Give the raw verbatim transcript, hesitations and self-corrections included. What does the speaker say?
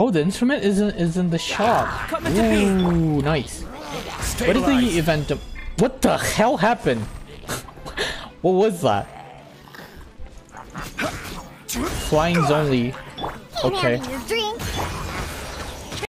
Oh, the instrument is in, is in the shop. Ooh, nice. What is the event? What the hell happened? What was that? Flying's only. Okay.